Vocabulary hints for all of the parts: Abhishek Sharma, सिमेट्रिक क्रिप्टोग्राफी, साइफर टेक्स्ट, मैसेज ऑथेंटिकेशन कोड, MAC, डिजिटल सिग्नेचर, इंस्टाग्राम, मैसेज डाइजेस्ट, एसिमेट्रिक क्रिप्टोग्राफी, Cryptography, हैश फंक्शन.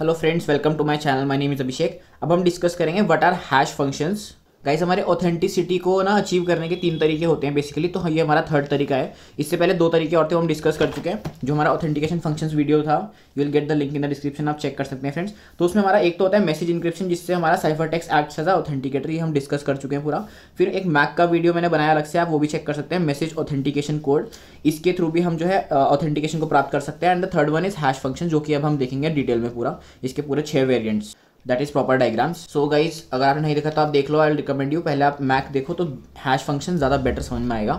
Hello friends, welcome to my channel. My name is Abhishek. अब हम discuss करेंगे what are hash functions. Guys, हमारे authenticity को ना अचीव करने के तीन तरीके होते हैं बेसिकली, तो ये हमारा थर्ड तरीका है। इससे पहले दो तरीके और थे, हम डिस्कस कर चुके हैं। जो हमारा ऑथेंटिकेशन फंक्शंस वीडियो था, you will get the link in the description, आप चेक कर सकते हैं फ्रेंड्स। तो उसमें हमारा एक तो होता है मैसेज इनक्रिप्शन, जिससे हमारा साइफर टेक्स्ट acts as a authenticator, ये हम डिस्कस कर चुके हैं पूरा। फिर एक मैक का वीडियो मैंने बनाया अलग से, आप वो भी चेक कर सकते हैं, मैसेज ऑथेंटिकेशन कोड, इसके थ्रू भी हम जो है ऑथेंटिकेशन को प्राप्त कर सकते हैं। And the third one is हैश फंक्शन, जो कि अब हम देखेंगे डिटेल में पूरा, इसके पूरे 6 variants, that is proper diagrams. So guys, अगर आपने नहीं देखा तो आप देख लो, आई विल रिकमेंड यू। पहले आप मैक देखो तो हैश फंक्शन ज़्यादा बेटर समझ में आएगा।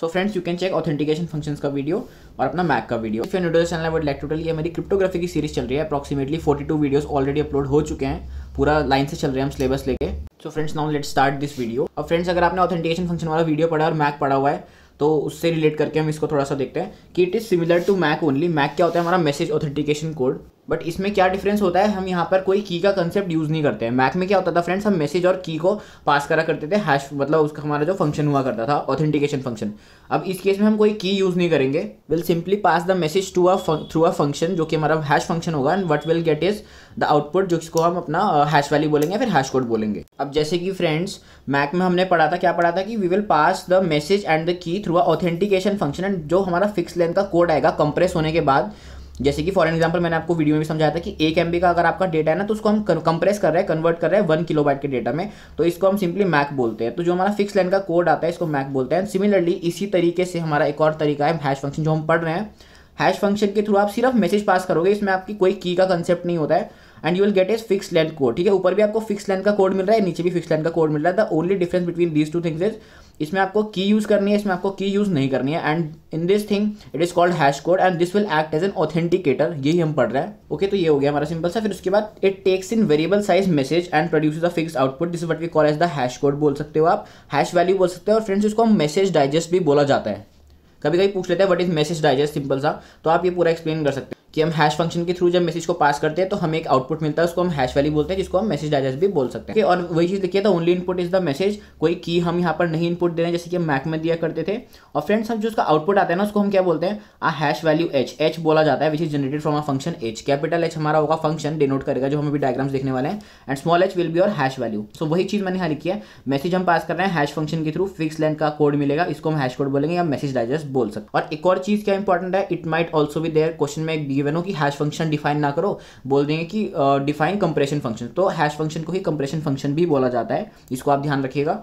So friends, you can check authentication functions का वीडियो और अपना मैक का video. If you are new to this channel, I would like to tell, ये मेरी क्रिप्टोग्राफी की सीरीज चल रही है। अप्रॉक्सीमेटली 42 वीडियोज ऑलरेडी अपलोड हो चुके हैं, पूरा लाइन से चल रहे हैं हम सिलेबस लेके। So friends, now let's start this video. और फ्रेंड्स, अगर आपने ऑथेंटिकेशन फंक्शन वाला वीडियो पढ़ा और मैक पढ़ा हुआ है, तो उससे रिलेट करके हम इसको थोड़ा सा देखते हैं कि it is similar to MAC only. MAC क्या होता है, हमारा मैसेज ऑथेंटिकेशन कोड। बट इसमें क्या डिफरेंस होता है, हम यहाँ पर कोई की का कंसेप्ट यूज़ नहीं करते हैं। मैक में क्या होता था फ्रेंड्स, हम मैसेज और की को पास करा करते थे, हैश मतलब उसका हमारा जो फंक्शन हुआ करता था ऑथेंटिकेशन फंक्शन। अब इस केस में हम कोई की यूज़ नहीं करेंगे, will simply pass the message to through a function, जो कि हमारा हैश फंक्शन होगा। And what will get is the output, जिसको हम अपना हैश वैल्यू बोलेंगे, फिर हैश कोड बोलेंगे। अब जैसे कि फ्रेंड्स मैक में हमने पढ़ा था, क्या पढ़ा था कि we will pass the message and the key through a authentication function. And जो हमारा फिक्स लेंथ का कोड आएगा कंप्रेस होने के बाद, जैसे कि फॉर एग्जांपल मैंने आपको वीडियो में भी समझाया था कि 1 MB का अगर आपका डेटा है ना, तो उसको हम कंप्रेस कर रहे हैं, कन्वर्ट कर रहे हैं 1 KB के डेटा में, तो इसको हम सिंपली मैक बोलते हैं। तो जो हमारा फिक्स लाइन का कोड आता है, इसको मैक बोलते हैं। सिमिलरली इसी तरीके से हमारा एक और तरीका है हैश फंक्शन, जो हम पढ़ रहे हैं। हैश फंक्शन के थ्रू आप सिर्फ मैसेज पास करोगे, इसमें आपकी कोई की का कंसेप्ट नहीं होता है। And you will get is fix length code, ठीक है। ऊपर भी आपको फिक्स लेंथ का कोड मिल रहा है, नीचे भी फिक्स लेंथ का कोड मिल रहा है। The only difference between these two things is, इसमें आपको की यूज़ करनी है, इसमें आपको की यूज़ नहीं करनी है। And in this thing it is called hash code, and this will act as an authenticator, यही हम पढ़ रहे हैं। ओके, तो ये हो गया हमारा सिंपल सा। फिर उसके बाद it takes in variable size message and produces a fix output, this is what we call as the hash code, बोल सकते हो आप हैश वैल्यू बोल सकते हो। और फ्रेंड्स, इसको हम मैसेज डाइजेस्ट भी बोला जाता है। कभी कभी पूछ लेते हैं what is मैसेज डाइजेस्ट, simple सा। तो आप ये पूरा एक्सप्लेन कर सकते हैं कि हम हैश फंक्शन के थ्रू जब मैसेज को पास करते हैं तो हमें एक आउटपुट मिलता है, उसको हम हैश वैल्यू बोलते हैं, जिसको हम मैसेज डाइजेस्ट भी बोल सकते हैं। और वही चीज़ देखिए, तो only input is the message, कोई की हम यहाँ पर नहीं इनपुट दे रहे हैं, जैसे कि हम मैक में दिया करते थे। और फ्रेंड्स, हम जो उसका आउटपुट आता है ना, उसको हम क्या बोलते हैं, हैश वैल्यू एच बोला जाता है, which is generated from a function H. Capital H हमारा होगा फंक्शन डिनोट करेगा, जो हम अभी डायग्राम्स देखने वाले हैं। And small H will be और हैश वैल्यू। सो वही चीज़ मैंने यहाँ लिखी है, मैसेज हम पास कर रहे हैं हैश फंक्शन के थ्रू, फिक्स लेंथ का कोड मिलेगा, इसको हम हैश कोड बोलेंगे या मैसेज डाइजेस्ट बोल सकते हैं। और एक और चीज़ क्या इंपॉर्टेंट है, it might also be there question में कि हैश फंक्शन डिफाइन ना करो, बोल देंगे कि डिफाइन कंप्रेशन फंक्शन, तो हैश फंक्शन को ही कंप्रेशन फंक्शन भी बोला जाता है, इसको आप ध्यान रखिएगा।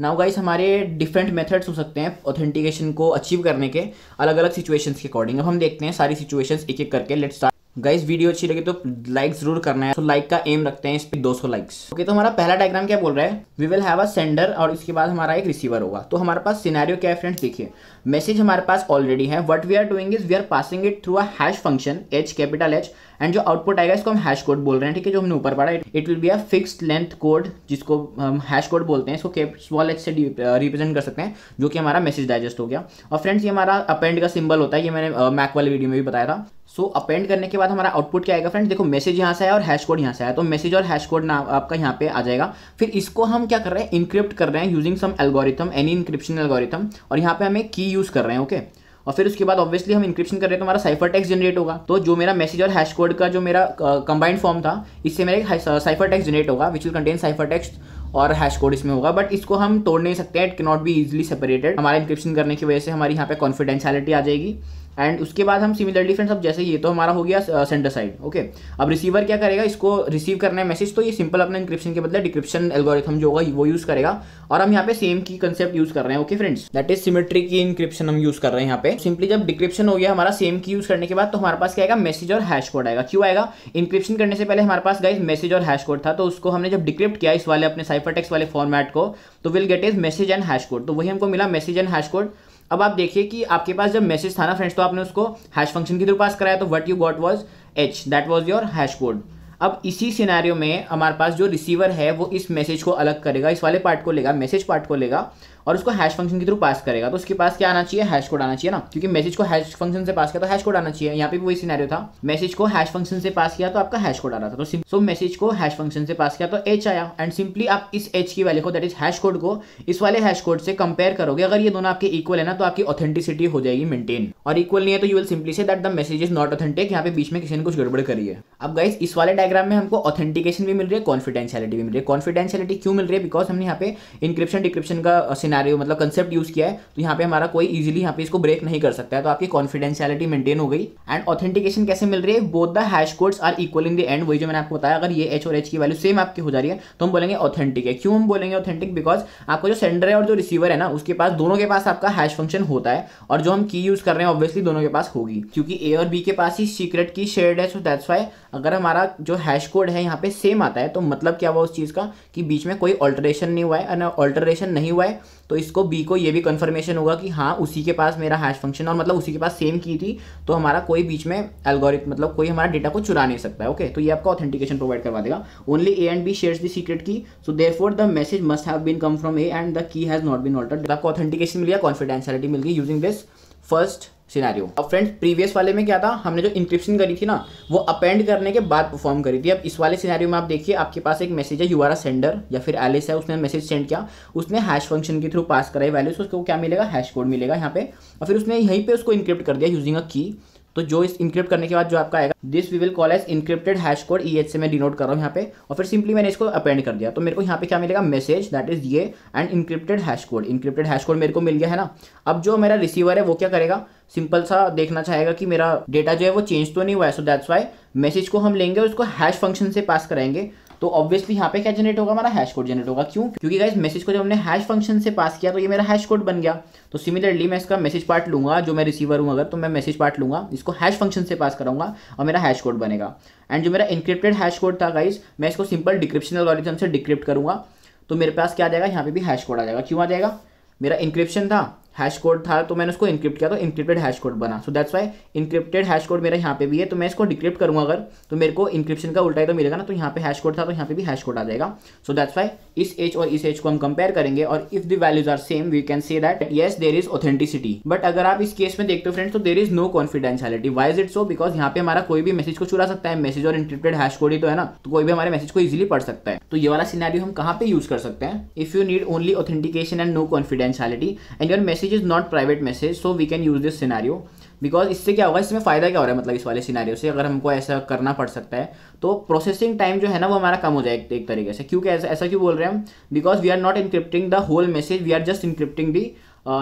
नाउ गाइस, हमारे डिफरेंट मेथड्स हो सकते हैं ऑथेंटिकेशन को अचीव करने के, अलग अलग सिचुएशंस के अकॉर्डिंग। अब हम देखते हैं सारी सिचुएशंस एक एक करके। Let's start guys. वीडियो अच्छी लगी तो लाइक जरूर करना है, तो लाइक का एम रखते हैं इस पर 200 लाइक्स। ओके, तो हमारा पहला डायग्राम क्या बोल रहा है, we will have a sender और इसके बाद हमारा एक रिसीवर होगा। तो हमारे पास सिनेरियो क्या है फ्रेंड्स, देखिए मैसेज हमारे पास ऑलरेडी है। What we are doing is we are passing it through a हैश फंक्शन H capital H, and जो आउटपुट आएगा इसको हम हैश कोड बोल रहे हैं, ठीक है, जो हमने ऊपर पढ़ा। It will be a fixed length code, जिसको हम हैश कोड बोलते हैं, इसको स्मॉल एच से रिप्रेजेंट कर सकते हैं, जो कि हमारा मैसेज डाइजेस्ट हो गया। और फ्रेंड्स, ये हमारा अपेंड का सिंबल होता है, ये मैंने मैक वाले वीडियो में भी बताया था। सो अपेंड करने के बाद हमारा आउटपुट क्या आएगा फ्रेंड्स, देखो मैसेज यहाँ से आया और हैश कोड यहाँ से आया, तो मैसेज और हैश कोड नाम आपका यहाँ पे आ जाएगा। फिर इसको हम क्या कर रहे हैं, इनक्रिप्ट कर रहे हैं using some algorithm, any encryption algorithm, और यहाँ पे हमें की यूज़ कर रहे हैं। ओके, और फिर उसके बाद ऑब्वियसली हम इंक्रिप्शन कर रहे हैं तो हमारा साइफर टेक्स्ट जनरेट होगा। तो जो मेरा मैसेज और हैश कोड का जो मेरा कंबाइंड फॉर्म था, इससे मेरा एक साइफर टेक्स्ट जनरेट होगा, which will contain साइफर टेक्स्ट और हैश कोड इसमें होगा। बट इसको हम तोड़ नहीं सकते हैं, it can not be easily separated, हमारा इंक्रिप्शन करने की वजह से हमारी यहाँ पे कॉन्फिडेंशियलिटी आ जाएगी। एंड उसके बाद हम सिमिलरली फ्रेंड्स, अब जैसे ये तो हमारा हो गया सेंडर साइड। ओके, अब रिसीवर क्या करेगा, इसको रिसीव करना है मैसेज, तो ये सिंपल अपना इंक्रिप्शन के बदले डिक्रिप्शन एल्गोरिथम जो होगा वो यूज़ करेगा। और हम यहाँ पे सेम की कंसेप्ट यूज़ कर रहे हैं। Okay friends, that is symmetry key encryption हम यूज़ कर रहे हैं यहाँ पे। सिंपली जब डिक्रिप्शन हो गया हमारा सेम की यूज़ करने के बाद, तो हमारे पास क्या आएगा, मैसेज और हैश कोड आएगा। क्यों आएगा, इंक्रिप्शन करने से पहले हमारे पास गाइस मैसेज और हैश कोड था, तो उसको हमने जब डिक्रिप्ट किया इस वाले अपने साइफर टेक्स्ट वाले फॉर्मेट को, तो will get is message and hash code, तो वही हमको मिला मैसेज एंड हैश कोड। अब आप देखिए कि आपके पास जब मैसेज था ना फ्रेंड्स, तो आपने उसको हैश फंक्शन के थ्रू पास कराया, तो what you got was H, that was your hash code. अब इसी सिनेरियो में हमारे पास जो रिसीवर है वो इस मैसेज को अलग करेगा, इस वाले पार्ट को लेगा, मैसेज पार्ट को लेगा, और उसको हैश फंक्शन के थ्रू पास करेगा। तो उसके पास क्या आना चाहिए, हैश कोड आना चाहिए ना, क्योंकि मैसेज को हैश फंक्शन से पास किया तो हैश कोड आना चाहिए। यहाँ पे भी वही सिनेरियो था, मैसेज को हैश फंक्शन से पास किया तो आपका हैश कोड आ रहा था। तो सो मैसेज को हैश फंक्शन से पास किया तो एच आया, एंड सिंपली आप इस एच की वैल्यू को, दैट इज हैश कोड को, इस वाले हैश कोड से कंपेयर करोगे। अगर ये दोनों आपके इक्वल है ना तो आपकी ऑथेंटिसिटी हो जाएगी मेंटेन, और इक्वल नहीं है तो you will simply say that the message is not authentic. यहाँ पे बीच में किसी ने कुछ गड़बड़ करी है। अब गाइस इस वाले डायग्राम में हमको ऑथेंटिकेशन भी मिल रही है, कॉन्फिडेंशियलिटी भी मिल रही है। कॉन्फिडेंशियलिटी क्यों मिल रही है, बिकॉज हमने यहाँ पे इंक्रिप्शन डिक्रिप्शन का सिनेरियो मतलब कंसेप्ट यूज किया है, तो यहाँ पे हमारा कोई इजीली यहाँ पे इसको ब्रेक नहीं कर सकता है। तो आपकी कॉन्फिडेंशियलिटी मेंटेन हो गई। एंड ऑथेंटिकेशन कैसे मिल रही है, both the hash codes are equal in the end, वही जो मैंने आपको बताया। अगर ये एच और एच की वैल्यू सेम आपकी हो जा रही है तो हम बोलेंगे ऑथेंटिक है। क्यों हम बोलेंगे ऑथेंटिक, बिकॉज आपका जो सेंडर है और जो रिसीवर है ना उसके पास, दोनों के पास आपका हैश फंक्शन होता है, और जो हम की यूज कर रहे हैं ऑब्वियसली दोनों के पास होगी, क्योंकि ए और बी के पास ही सीक्रेट की शेयर्ड है। सो दैट्स व्हाई अगर हमारा जो हैश कोड है यहाँ पे सेम आता है तो मतलब क्या हुआ उस चीज़ का कि बीच में कोई ऑल्टरेशन नहीं हुआ है। ऑल्टरेशन नहीं हुआ है तो इसको बी को ये भी कंफर्मेशन होगा कि हाँ उसी के पास मेरा हैश फंक्शन और मतलब उसी के पास सेम की थी, तो हमारा कोई बीच में एल्गोरिथम मतलब कोई हमारा डेटा को चुरा नहीं सकता है। ओके, तो ये आपका ऑथेंटिकेशन प्रोवाइड करवा देगा। Only A and B shares the secret key, so therefore the message must have been come from A and the key has not been altered. आपको ऑथेंटिकेशन मिल गया, कॉन्फिडेंशियलिटी मिल गई यूजिंग दिस फर्स्ट सिनेरियो। अब friends previous वाले में क्या था, हमने जो इंक्रिप्शन करी थी ना वो अपेंड करने के बाद परफॉर्म करी थी। अब इस वाले सिनेरियो में आप देखिए आपके पास एक मैसेज है, यू आर अ सेंडर या फिर एलिस है, उसने मैसेज सेंड किया, उसने हैश फंक्शन के थ्रू पास कराई वैल्यूज, उसको क्या मिलेगा, हैश कोड मिलेगा यहाँ पे, और फिर उसने यहीं पे उसको इंक्रिप्ट कर दिया यूजिंग अ की। तो जो इस इंक्रिप्ट करने के बाद जो आपका आएगा, this we will call as encrypted hash code, E H से मैं डिनोट कर रहा हूँ यहाँ पे, और फिर सिंपली मैंने इसको अपेंड कर दिया। तो मेरे को यहाँ पे क्या मिलेगा, मैसेज दैट इज ये and encrypted hash code. Encrypted hash code मेरे को मिल गया है ना। अब जो मेरा रिसीवर है वो क्या करेगा, सिंपल सा देखना चाहेगा कि मेरा डेटा जो है वो चेंज तो नहीं हुआ है। सो दैट्स वाई मैसेज को हम लेंगे, उसको हैश फंक्शन से पास कराएंगे, तो ऑब्वियसली यहाँ पे क्या जनरेट होगा, हमारा हैश कोड जनरेट होगा। क्यों, क्योंकि गाइस मैसेज को जब हमने हैश फंक्शन से पास किया तो ये मेरा हैश कोड बन गया। तो सिमिलरली मैं इसका मैसेज पार्ट लूंगा, जो मैं रिसीवर हूँ अगर, तो मैं मैसेज पार्ट लूंगा, इसको हैश फंक्शन से पास कराऊंगा और मेरा हैश कोड बनेगा। एंड जो मेरा इनक्रिप्टेड हैश कोड था गाइस, मैं इसको सिंपल डिक्रिप्शन एल्गोरिथम से डिक्रिप्ट करूंगा, तो मेरे पास क्या आ जाएगा, यहाँ पे भी हैश कोड आ जाएगा। क्यों आ जाएगा, मेरा इंक्रिप्शन था, हैश कोड था, तो मैंने उसको इंक्रिप्ट किया तो इंक्रिप्टेड हैश कोड बना। So that's why encrypted hash code मेरा यहाँ पे भी है, तो मैं इसको डिक्रिप्ट करूँगा अगर, तो मेरे को इंक्रिप्शन का उल्टा ही तो मिलेगा ना। तो यहाँ पे हैश कोड था तो यहाँ पे भी हैश कोड आ जाएगा। सो दैट्स वाई इस एच और इस एच को हम कंपेयर करेंगे, और if the values are same we can say that yes there is authenticity. But अगर आप इस केस में देखते हो फ्रेंड्स तो there is no confidentiality. Why is it so, because यहाँ पे हमारा कोई भी मैसेज को चुरा सकता है, मैसेज और इंक्रिप्टेड हैश कोड ही तो है ना, तो कोई भी हमारे मैसेज को इजिली पढ़ सकता है। तो ये वाला सिनेरियो हम कहाँ पे यूज कर सकते हैं, if you need only authentication and no confidentiality and your message is not private message, so we can use this scenario. Because इससे क्या होगा, इसमें फ़ायदा क्या हो रहा है, मतलब इस वाले सिनेरियो से अगर हमको ऐसा करना पड़ सकता है तो प्रोसेसिंग टाइम जो है ना वो हमारा कम हो जाएगा एक तरीके से। क्योंकि ऐसा क्यों बोल रहे हैं हम, because we are not encrypting the whole message, we are just encrypting the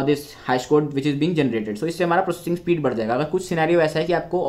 this hash code which is being generated. So इससे हमारा प्रोसेसिंग स्पीड बढ़ जाएगा। अगर कुछ सिनेरियो ऐसा है कि आपको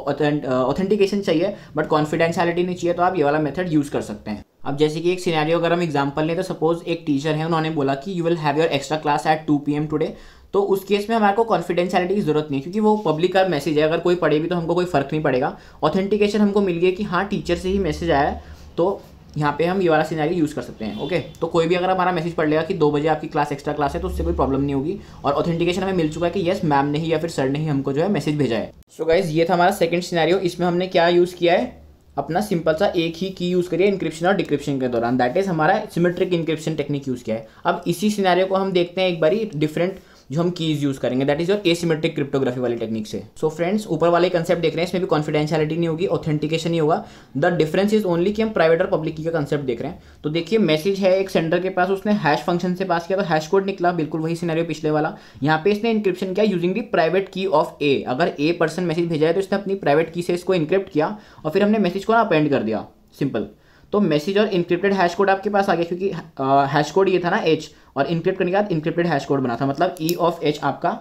ऑथेंटिकेशन चाहिए बट कॉन्फिडेंशियलिटी नहीं चाहिए, तो आप ये वाला मेथड यूज़ कर सकते हैं। अब जैसे कि एक सिनेरियो अगर हम एग्जांपल लें तो सपोज एक टीचर है, उन्होंने बोला कि you will have your extra class at 2 PM today. तो उस केस में हमारे को कॉन्फिडेंशियलिटी की जरूरत नहीं है, क्योंकि वो पब्लिक का मैसेज है, अगर कोई पढ़े भी तो हमको कोई फर्क नहीं पड़ेगा। ऑथेंटिकेशन हमको मिल गया कि हाँ टीचर से ही मैसेज आया है, तो यहाँ पे हम ये वाला सिनेरियो यूज़ कर सकते हैं। ओके, तो कोई भी अगर हमारा मैसेज पढ़ लेगा कि 2 बजे आपकी क्लास एक्स्ट्रा क्लास है, तो उससे कोई प्रॉब्लम नहीं होगी, और ऑथेंटिकेशन हमें मिल चुका है कि येस मैम ने ही या फिर सर ने ही हमको जो है मैसेज भेजा है। सो गाइज ये था हमारा सेकेंड सिनेरियो। इसमें हमने क्या यूज़ किया है, अपना सिंपल सा एक ही की यूज़ करिए इंक्रिप्शन और डिक्रिप्शन के दौरान, दैट इज़ हमारा सिमेट्रिक इंक्रिप्शन टेक्निक यूज़ किया है। अब इसी सिनेरियो को हम देखते हैं एक बारी डिफरेंट जो हम कीज़ यूज़ करेंगे, that is your एसिमेट्रिक क्रिप्टोग्राफी वाली टेक्निक से। सो फ्रेंड्स ऊपर वाले कंसेप्ट देख रहे हैं, इसमें भी कॉन्फिडेंशियलिटी नहीं होगी, ऑथेंटिकेशन ही होगा, द डिफरेंस इज ओनली कि हम प्राइवेट और पब्लिक की का कंसेप्ट देख रहे हैं। तो देखिए मैसेज है एक सेंडर के पास, उसने हैश फंक्शन से पास किया तो हैश कोड निकला, बिल्कुल वही सिनेरियो पिछले वाला। यहाँ पे इसने इंक्रिप्शन किया using the private key of A. अगर ए पर्सन मैसेज भेजा है तो इसने अपनी प्राइवेट की से इसको इंक्रिप्ट किया और फिर हमने मैसेज को अपेंड कर दिया सिंपल। तो मैसेज और इंक्रिप्टेड हैश कोड आपके पास आ गया, क्योंकि हैश कोड ये था ना एच, और इंक्रिप्ट करने के बाद इंक्रिप्टेड हैश कोड बना था, मतलब ई ऑफ एच आपका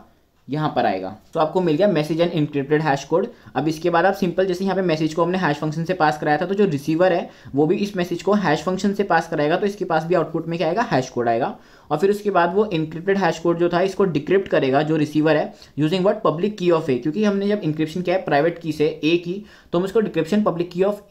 यहाँ पर आएगा। तो आपको मिल गया message and encrypted hash code. अब इसके बाद आप सिंपल, जैसे यहाँ पे मैसेज को हमने हैश फंक्शन से पास कराया था, तो जो रिसीवर है वो भी इस मैसेज को हैश फंक्शन से पास कराएगा, तो इसके पास भी आउटपुट में क्या आएगा, हैश कोड आएगा। और फिर उसके बाद वो इंक्रिप्टेड हैश कोड जो था इसको डिक्रिप्ट करेगा जो रिसीवर है, using what, public key of A, क्योंकि हमने जब इंक्रिप्शन किया है प्राइवेट की से ए की, तो हम इसको decryption public key of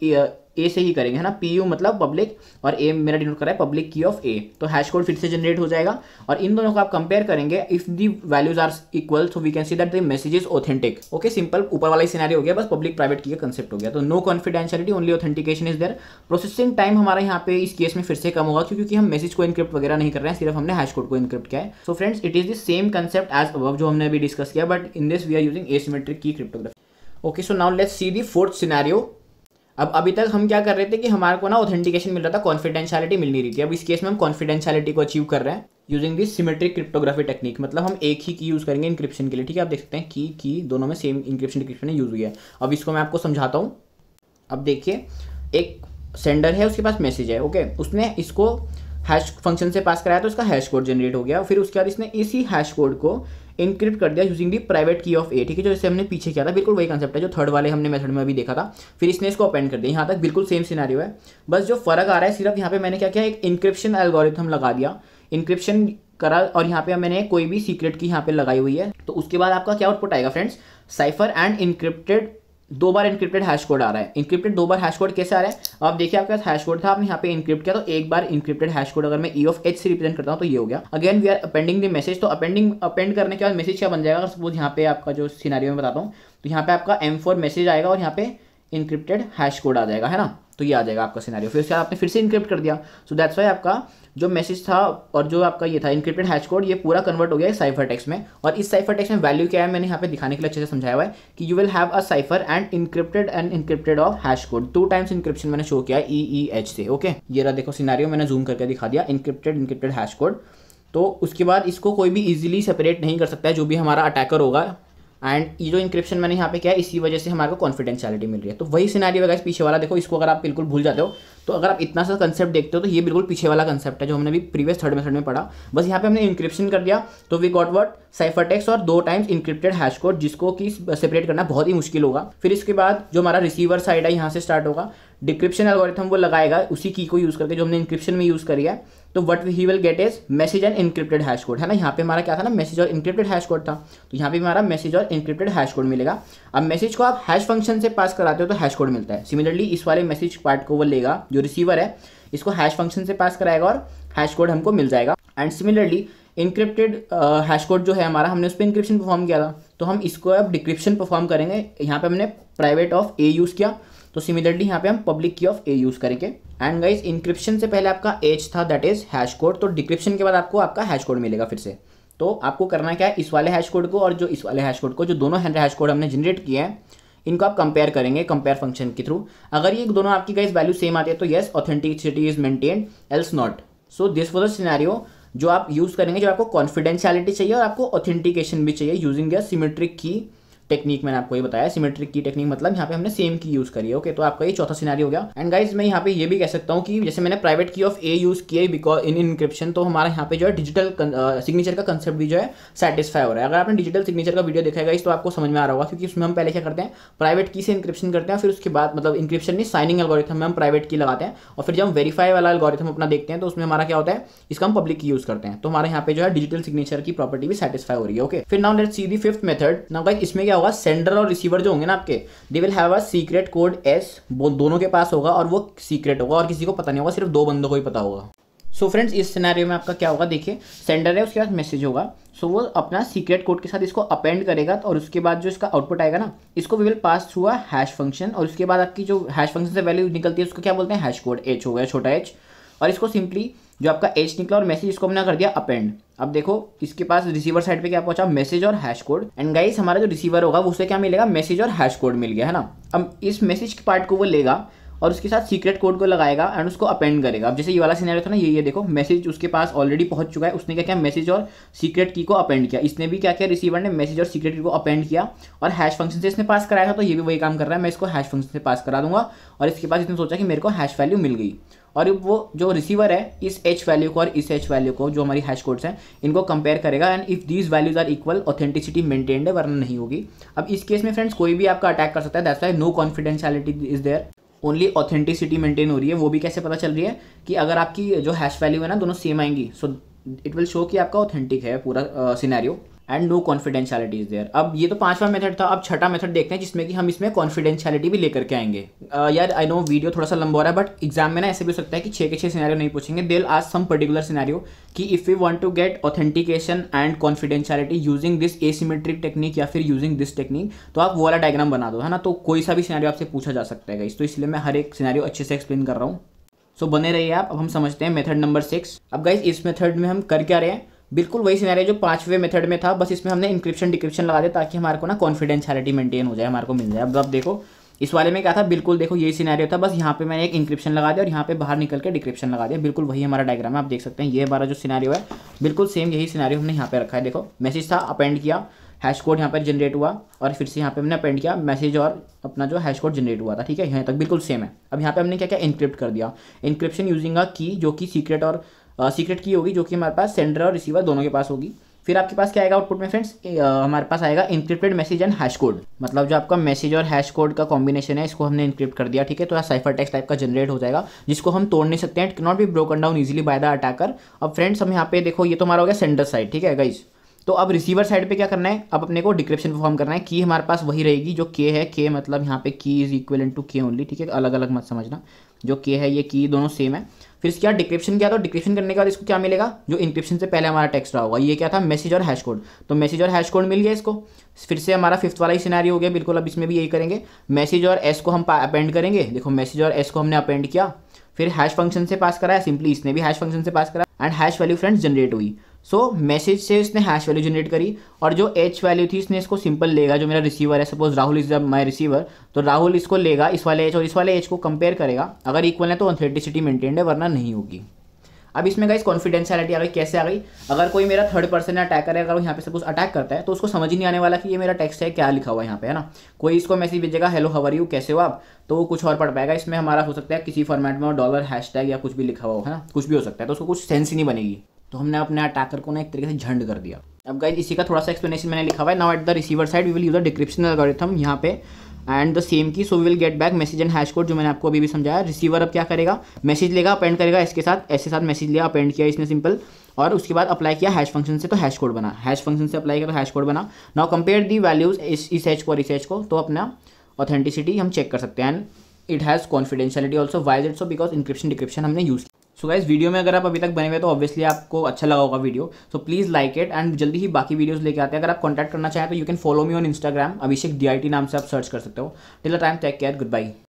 A से ही करेंगे है ना, पी यू मतलब पब्लिक और ए मेरा डिनोट कर रहा है पब्लिक की ऑफ ए। तो हैश कोड फिर से जनरेट हो जाएगा और इन दोनों को आप कंपेयर करेंगे। If the values are equal so we can see that the message is authentic. Okay simple ऊपर वाला सिनेरियो हो गया, बस पब्लिक प्राइवेट की कंसेप्ट हो गया। तो no confidentiality only authentication is there. Processing time हमारा यहाँ पे इस केस में फिर से कम होगा क्योंकि हम मैसेज को इनक्रिप्ट वगैरह नहीं कर रहे हैं, सिर्फ हमने हैश कोड को इनक्रिप्ट किया है। So friends it is the same concept as above जो हमने अभी डिस्कस किया, but in this we are using asymmetric key cryptography. Okay so now let's see the fourth scenario. अब अभी तक हम क्या कर रहे थे कि हमारे को ना ऑथेंटिकेशन मिल रहा था, कॉन्फिडेंशियलिटी मिल नहीं रही थी। अब इस केस में हम कॉन्फिडेंशियलिटी को अचीव कर रहे हैं using this सिमेट्रिक क्रिप्टोग्राफी technique. मतलब हम एक ही की यूज़ करेंगे इंक्रिप्शन के लिए, ठीक है। आप देख सकते हैं की दोनों में सेम इंक्रिप्शन डिक्रिप्शन यूज हुई है। अब इसको मैं आपको समझाता हूँ। अब देखिए एक सेंडर है, उसके पास मैसेज है, ओके उसने इसको हैश फंक्शन से पास कराया तो इसका हैश कोड जनरेट हो गया। फिर उसके बाद इसने इसी हैश कोड को इनक्रिप्ट कर दिया using the private key of A, ठीक है, जो जैसे हमने पीछे किया था। बिल्कुल वही कंसेप्ट है जो थर्ड वाले हमने मेथड में अभी देखा था। फिर इसने इसको अपेंड कर दिया, यहाँ तक बिल्कुल सेम सिनेरियो है। बस जो फर्क आ रहा है सिर्फ यहाँ पे मैंने क्या किया, एक इंक्रिप्शन एल्गोरिथम लगा दिया, इंक्रिप्शन करा और यहाँ पे मैंने कोई भी सीक्रेट की यहाँ पे लगाई हुई है। तो उसके बाद आपका क्या आउटपुट आएगा फ्रेंड्स, साइफर एंड इनक्रिप्टेड, दो बार इनक्रिप्टेड हैश कोड आ रहा है। इनक्रिप्टेड दो बार हैश कोड कैसे आ रहा है, आप देखिए आपके पास हैश कोड था, आपने यहाँ पे इनक्रिप्ट किया तो एक बार इनक्रिप्टेड हैश कोड अगर मैं ई ऑफ एच से रिप्रेजेंट करता हूँ तो ये हो गया। Again we are appending the message. तो अपेंड करने के बाद मैसेज क्या बन जाएगा, सपोज यहाँ पे आपका जो सिनेरियो में बताता हूँ तो यहाँ पे आपका M4 मैसेज आएगा और यहाँ पे इनक्रिप्टेड हैश कोड आ जाएगा है ना, तो ये आ जाएगा आपका सिनेरियो। फिर उसके बाद आपने फिर से इनक्रिप्ट कर दिया, सो दैट्स वाई आपका जो मैसेज था और जो आपका ये था इनक्रिप्टेड हैश कोड ये पूरा कन्वर्ट हो गया साइफर टेक्स्ट में। और इस साइफर टेक्स्ट में वैल्यू क्या है मैंने यहाँ पे दिखाने के लिए अच्छे से समझाया हुआ है कि you will have a cipher and encrypted of hash code. 2 times encryption मैंने शो किया है EEH से। ओके ये रहा देखो सिनेरियो, मैंने जूम करके दिखा दिया, इनक्रिप्टेड हैश कोड। तो उसके बाद इसको कोई भी इजिली सेपरेट नहीं कर सकता है जो भी हमारा अटैकर होगा। एंड ये जो इंक्रिप्शन मैंने यहाँ पे किया है इसी वजह से हमारे को कॉन्फिडेंशियलिटी मिल रही है। तो वही सिनेरियो गाइस पीछे वाला देखो, इसको अगर आप बिल्कुल भूल जाते हो तो अगर आप इतना सा कंसेप्ट देखते हो तो ये बिल्कुल पीछे वाला कंसेप्ट है जो हमने भी प्रीवियस थर्ड मेथड में पढ़ा। बस यहाँ पे हमने इंक्रिप्शन कर दिया तो we got what, साइफर टेक्स्ट और 2 टाइम्स इनक्रिप्टेड हैश कोड, जिसको कि सेपरेट करना बहुत ही मुश्किल होगा। फिर इसके बाद जो हमारा रिसीवर साइड है यहाँ से स्टार्ट होगा, डिक्रिप्शन एल्गोरिथम वो लगाएगा उसी की को यूज़ करके जो हमने इंक्रिप्शन में यूज़ करी है। तो what he will get is message and encrypted hash code है ना, यहाँ पे हमारा क्या था ना मैसेज और इनक्रिप्टेड हैश कोड था, तो यहाँ पे हमारा मैसेज और इनक्रिप्टेड हैश कोड मिलेगा। अब मैसेज को आप हैश फंक्शन से पास कराते हो तो हैश कोड मिलता है। सिमिलरली इस वाले मैसेज पार्ट को वो लेगा जो रिसीवर है, इसको हैश फंक्शन से पास कराएगा और हैश कोड हमको मिल जाएगा। And similarly encrypted hash code जो है हमारा, हमने उस पर इंक्रिप्शन परफॉर्म किया था तो हम इसको अब डिक्रिप्शन परफॉर्म करेंगे। यहाँ पे हमने प्राइवेट ऑफ ए यूज़ किया तो सिमिलरली यहाँ पे हम public key of A use करेंगे। एंड गाइज इंक्रिप्शन से पहले आपका एच था दैट इज हैश कोड, तो डिक्रिप्शन के बाद आपको आपका हैश कोड मिलेगा फिर से। तो आपको करना क्या है, इस वाले हैश कोड को और जो इस वाले हैश कोड को, जो दोनों हैश कोड हमने जनरेट किए हैं इनको आप कंपेयर करेंगे कंपेयर फंक्शन के थ्रू। अगर ये दोनों आपकी गाइज वैल्यू सेम आती है तो yes authenticity is maintained, else not. So this was the scenario जो आप यूज़ करेंगे जो आपको कॉन्फिडेंशियलिटी चाहिए और आपको ऑथेंटिकेशन भी चाहिए using the symmetric key technique. मैंने आपको ये बताया सिमेट्रिक की टेक्निक मतलब यहाँ पे हमने सेम की यूज़ करी है। ओके तो आपका ये चौथा सिनेरियो हो गया। एंड गाइज मैं यहाँ पे ये भी कह सकता हूँ कि जैसे मैंने private key of A use किया बिकॉज इन इंक्रिप्शन, तो हमारा यहाँ पे जो है डिजिटल सिग्नेचर का कंसेप्ट भी जो है सेटिस्फाई हो रहा है। अगर आपने डिजिटल सिग्नेचर का वीडियो देखा है गाइज तो आपको समझ में आ रहा होगा, क्योंकि उसमें हम पहले क्या करते हैं प्राइवेट की से इंक्रिप्शन करते हैं, फिर उसके बाद मतलब इंक्रिप्शन नहीं साइनिंग एल्गोरिथम में हम प्राइवेट की लगाते हैं और फिर जब हम वेरीफाई वाला एल्गोरिथम अपना देखते हैं तो उसमें हमारा क्या होता है इसका हम पब्लिक की यूज़ करते हैं। तो हमारे यहाँ पे जो है डिजिटल सिग्नेचर की प्रॉपर्टी भी सेटिस्फाई हो रही है। ओके फिर now let's see the fifth method. Now guys इसमें क्या होगा, सेंडर और रिसीवर जो होंगे ना आपके they will have a secret code S, वो दोनों के पास होगा और वो सीक्रेट होगा और किसी को पता नहीं होगा, सिर्फ 2 बंदों को ही पता होगा। सो फ्रेंड्स इस सिनेरियो में आपका क्या होगा, देखिए सेंडर है उसके पास मैसेज होगा, सो वो अपना सीक्रेट कोड के साथ इसको अपेंड करेगा और उसके बाद जो इसका आउटपुट आएगा ना इसको we will pass through a हैश फंक्शन और उसके बाद आपकी जो हैश फंक्शन से वैल्यू निकलती है उसको क्या बोलते हैं हैश कोड एच हो गया छोटा एच, और इसको सिंपली जो आपका एच निकला और मैसेज इसको हमने कर दिया अपेंड। अब देखो इसके पास रिसीवर साइड पे क्या पहुंचा, मैसेज और हैश कोड। एंड गाइस हमारा जो रिसीवर होगा उसे क्या मिलेगा, मैसेज और हैश कोड मिल गया है ना। अब इस मैसेज के पार्ट को वो लेगा और उसके साथ सीक्रेट कोड को लगाएगा एंड उसको अपेंड करेगा। अब जैसे ये वाला सिनेरियो था ना ये देखो मैसेज उसके पास ऑलरेडी पहुंच चुका है, उसने क्या क्या मैसेज और सीक्रेट की को अपेंड किया, इसने भी क्या किया रिसीवर ने मैसेज और सीक्रेट की को अपेंड किया और हैश फंक्शन से इसने पास कराया था तो ये भी वही काम कर रहा है, मैं इसको हैश फंक्शन से पास करा दूंगा और इसके बाद इसने सोचा कि मेरे को हैश वैल्यू मिल गई और वो जो रिसीवर है इस एच वैल्यू को और इस एच वैल्यू को जो हमारी हैश कोड्स हैं इनको कंपेयर करेगा and if these values are equal authenticity maintained है वरना नहीं होगी। अब इस केस में फ्रेंड्स कोई भी आपका अटैक कर सकता है, that's why no confidentiality is there, only authenticity maintain हो रही है। वो भी कैसे पता चल रही है कि अगर आपकी जो हैश वैल्यू है ना दोनों सेम आएंगी, सो इट विल शो कि आपका ऑथेंटिक है पूरा scenario. And no confidentiality is there. अब ये तो पांचवा मेथड था, अब छठा मेथड देखते हैं जिसमें कि हम इसमें कॉन्फिडेंशियलिटी भी लेकर के आएंगे। यार आई नो वीडियो थोड़ा सा लंबा हो रहा है, बट एग्जाम में ना ऐसे भी हो सकता है कि 6 के 6 सिनेरियो नहीं पूछेंगे। They will ask some particular scenario कि if you want to get authentication and confidentiality using this asymmetric technique या फिर यूजिंग दिस टेक्निक, तो आप वो वाला डायग्राम बना दो, है ना। तो कोई सा भी सिनेरियो आपसे पूछा जा सकता है गाइस, तो इसलिए मैं हर एक सिनेरियो अच्छे से एक्सप्लेन कर रहा हूँ। सो बने रहिए आप। अब हम समझते हैं मेथड नंबर 6। अब गाइस इस मेथड में हम कर क्या रहे हैं, बिल्कुल वही सिनेरियो जो पांचवे मेथड में था, बस इसमें हमने इंक्रिप्शन डिक्रिप्शन लगा दिया ताकि हमारे को ना कॉन्फिडेंशियलिटी मेंटेन हो जाए, हमारे को मिल जाए। अब देखो इस वाले में क्या था, बिल्कुल देखो यही सिनेरियो था, बस यहाँ पे मैंने एक इंक्रिप्शन लगा दिया और यहाँ पे बाहर निकल के डिक्रिप्शन लगा दिया। बिल्कुल वही हमारा डायग्राम है, आप देख सकते हैं ये हमारा जो सिनेरियो है बिल्कुल सेम यही सिनेरियो हमने यहाँ पे रखा है। देखो मैसेज था, अपेंड किया, हैश कोड यहाँ पर जनरेट हुआ, और फिर से यहाँ पे हमने अपेंड किया मैसेज और अपना जो हैश कोड जनरेट हुआ था, ठीक है, यहाँ तक बिल्कुल सेम है। अब यहाँ पे हमने क्या क्या इनक्रिप्ट कर दिया, इनक्रिप्शन यूजिंग अ की जो कि सीक्रेट और सीक्रेट की होगी, जो कि हमारे पास सेंडर और रिसीवर दोनों के पास होगी। फिर आपके पास क्या आएगा आउटपुट में फ्रेंड्स, हमारे पास आएगा encrypted message and hash code, मतलब जो आपका मैसेज और हैश कोड का कॉम्बिनेशन है इसको हमने इंक्रिप्ट कर दिया, ठीक है। तो यह साइफर टेक्स्ट टाइप का जनरेट हो जाएगा जिसको हम तोड़ नहीं सकते हैं, it can not be broken down easily by the attacker. अब फ्रेंड्स हम यहाँ पे देखो ये तो हमारा हो गया सेंडर साइड, ठीक है गाइस। तो अब रिसीवर साइड पे क्या करना है, अब अपने को डिक्रिप्शन परफॉर्म करना है। की हमारे पास वही रहेगी जो के है, के मतलब यहाँ पे key is equal to K only, ठीक है, अलग अलग मत समझना, जो के है ये की दोनों सेम है। फिर इसके बाद डिक्रिप्शन किया, तो डिक्रिप्शन करने के बाद इसको क्या मिलेगा, जो इंक्रिप्शन से पहले हमारा टेक्स्ट रहा होगा, ये क्या था मैसेज और हैश कोड, तो मैसेज और हैश कोड मिल गया इसको। फिर से हमारा फिफ्थ वाला ही सिनेरियो हो गया बिल्कुल, अब इसमें भी यही करेंगे, मैसेज और एस को हम अपेंड करेंगे। देखो मैसेज और एस को हमने अपेंड किया, फिर हैश फंक्शन से पास कराया, सिंपली इसने भी हैश फंक्शन से पास कराया, and hash value friends generate हुई। सो मैसेज से इसने हैश वैल्यू जनरेट करी, और जो एच वैल्यू थी इसने इसको सिंपल लेगा, जो मेरा रिसीवर है, suppose Rahul is my receiver, तो राहुल इसको लेगा, इस वाले एच और इस वाले एच को कंपेयर करेगा, अगर इक्वल है तो ऑथेंटिसिटी मेंटेन्ड है, वरना नहीं होगी। अब इसमें गाइस कॉन्फिडेंशियलिटी आ गई, कैसे आ गई, अगर कोई मेरा थर्ड पर्सन अटैकर है, अगर वो यहाँ पे सपोज अटैक करता है, तो उसको समझ ही नहीं आने वाला कि ये मेरा टेक्स्ट है, क्या लिखा हुआ है यहाँ पे, है ना। कोई इसको मैसेज भेजेगा हेलो हाउ आर यू, कैसे हो आप, तो वो कुछ और पढ़ पाएगा। इसमें हमारा हो सकता है किसी फॉर्मेट में डॉलर हैशटैग या कुछ भी लिखा हुआ हो, है ना, कुछ भी हो सकता है, तो उसको कुछ सेंस ही नहीं बनेगी। तो हमने अपने अटैकर को ना एक तरीके से झंड कर दिया। अब गाइस इसी का थोड़ा सा एक्सप्लेनेशन मैंने लिखा हुआ है। Now at the receiver side we will use the decryption algorithm यहाँ पे and the same key, so we will get back message and hash code, जो मैंने आपको अभी भी समझाया। रिसीवर अब क्या करेगा, मैसेज लेगा, अपेंड करेगा, इसके साथ ऐसे साथ मैसेज लिया, अपेंड किया इसने सिंपल, और उसके बाद अप्लाई किया हैश फंक्शन से, तो हैश कोड बना, हैश फंक्शन से अप्लाई किया तो हैश कोड बना। नाउ कंपेयर दी वैल्यूज इस हैश को और इस हैश को, तो अपना ऑथेंटिसिटी हम चेक कर सकते हैं, and it has confidentiality also. Why is it so, because encryption decryption हमने यूज। सो गाइस वीडियो में अगर आप अभी तक बने हुए तो ऑब्वियसली आपको अच्छा लगा होगा video, so please like it, and जल्दी ही बाकी वीडियोस लेके आते हैं। अगर आप कांटेक्ट करना चाहें तो you can follow me on इंस्टाग्राम, Abhishek DIT नाम से आप सर्च कर सकते हो। Till the time take care, good bye.